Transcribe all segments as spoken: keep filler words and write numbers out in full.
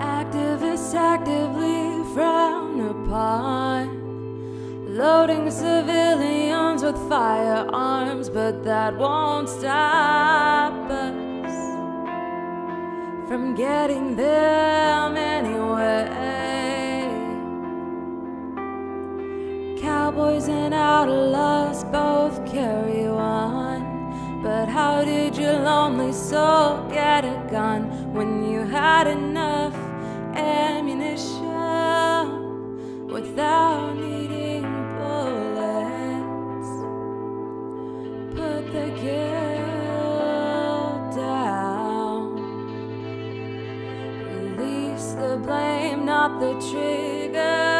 Activists actively frown upon loading civilians with firearms, but that won't stop us from getting them anyway. Cowboys and outlaws both carry one, but how did your lonely soul get a gun when you had enough ammunition without needing bullets? Put the guilt down, release the blame, not the trigger.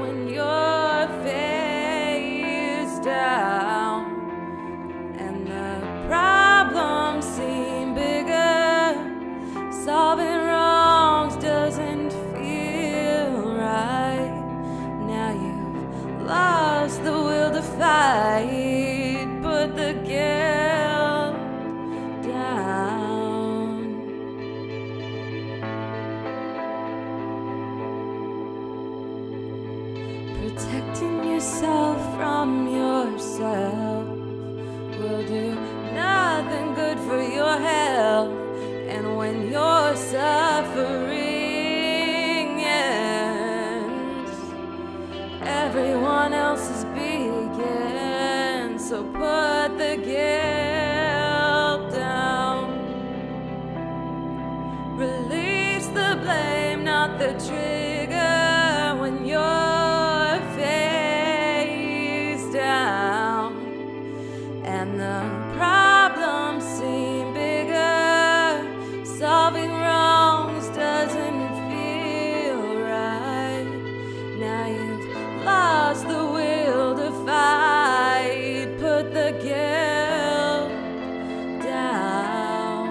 When your face down and the problem seem bigger, solving the will to fight. Put the guilt down. Protecting yourself from yourself will do nothing good for your health. And when you're suffering, everyone else is begin, so put the guilt down. Release the blame, not the trigger. When you're face down and the problems seem bigger, solving wrongs doesn't feel right. Now you've lost the will to fight. Put the guilt down.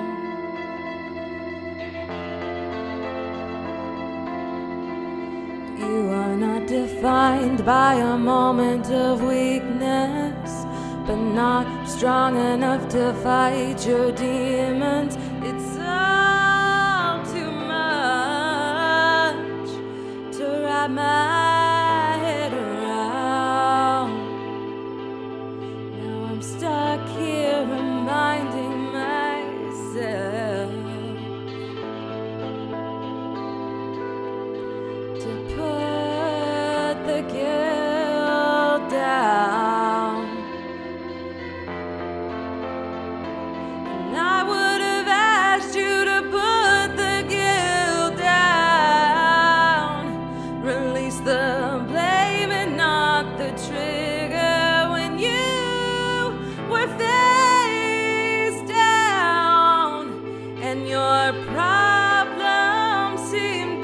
You are not defined by a moment of weakness, but not strong enough to fight your demons. It's all too much to wrap my problem seemed